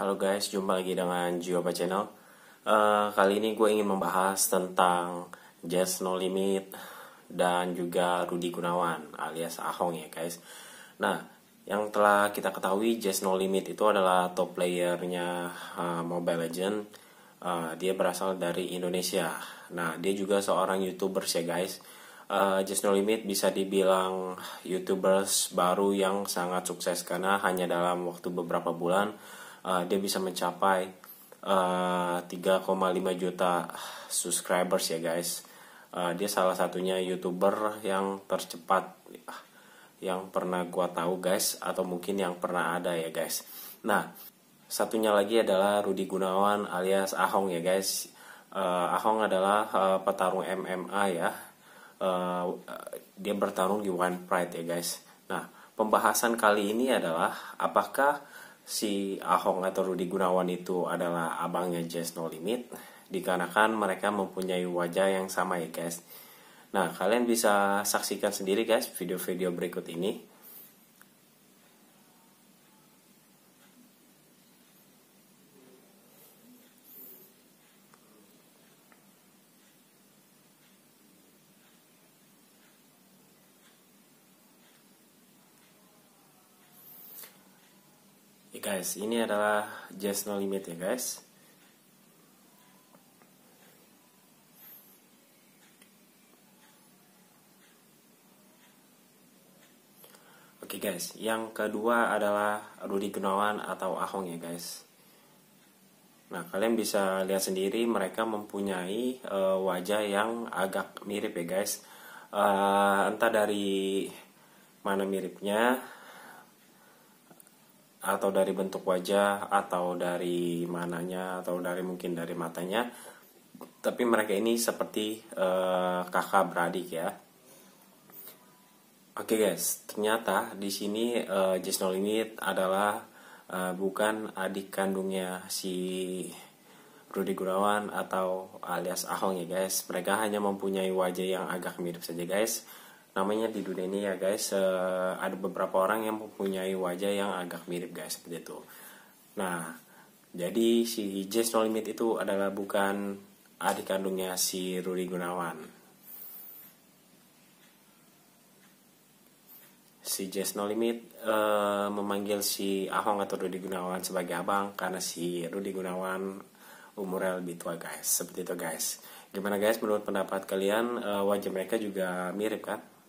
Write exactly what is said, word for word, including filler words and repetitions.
Halo guys, jumpa lagi dengan JLo Channel. uh, Kali ini gue ingin membahas tentang Jess No Limit dan juga Rudy Gunawan alias Ahong ya guys. Nah, yang telah kita ketahui, Jess No Limit itu adalah top playernya uh, Mobile Legends. uh, Dia berasal dari Indonesia. Nah, dia juga seorang YouTuber ya guys. Uh, Jess No Limit bisa dibilang YouTubers baru yang sangat sukses karena hanya dalam waktu beberapa bulan uh, dia bisa mencapai uh, tiga koma lima juta subscribers ya guys. Uh, dia salah satunya YouTuber yang tercepat yang pernah gua tahu guys, atau mungkin yang pernah ada ya guys. Nah, satunya lagi adalah Rudy Gunawan alias Ahong ya guys. Uh, Ahong adalah uh, petarung M M A ya. Uh, dia bertarung di One Pride ya guys. Nah, pembahasan kali ini adalah apakah si Ahong atau Rudy Gunawan itu adalah abangnya Jess No Limit, dikarenakan mereka mempunyai wajah yang sama ya guys. Nah, kalian bisa saksikan sendiri guys video-video berikut ini. Guys, ini adalah Jess No Limit ya guys. Oke guys, yang kedua adalah Rudy Gunawan atau Ahong ya guys. Nah, kalian bisa lihat sendiri mereka mempunyai uh, wajah yang agak mirip ya guys. Uh, entah dari mana miripnya, atau dari bentuk wajah, atau dari mananya, atau dari mungkin dari matanya, tapi mereka ini seperti uh, kakak beradik ya. Oke okay guys, ternyata di sini uh, Jess No Limit adalah uh, bukan adik kandungnya si Rudy Gunawan atau alias Ahong ya guys. Mereka hanya mempunyai wajah yang agak mirip saja guys. Namanya di dunia ini ya guys, uh, ada beberapa orang yang mempunyai wajah yang agak mirip guys, seperti itu. Nah, jadi si Jess No Limit itu adalah bukan adik kandungnya si Rudy Gunawan. Si Jess No Limit uh, memanggil si Ahong atau Rudy Gunawan sebagai abang karena si Rudy Gunawan umurnya lebih tua guys, seperti itu guys. Gimana guys menurut pendapat kalian, uh, wajah mereka juga mirip kan?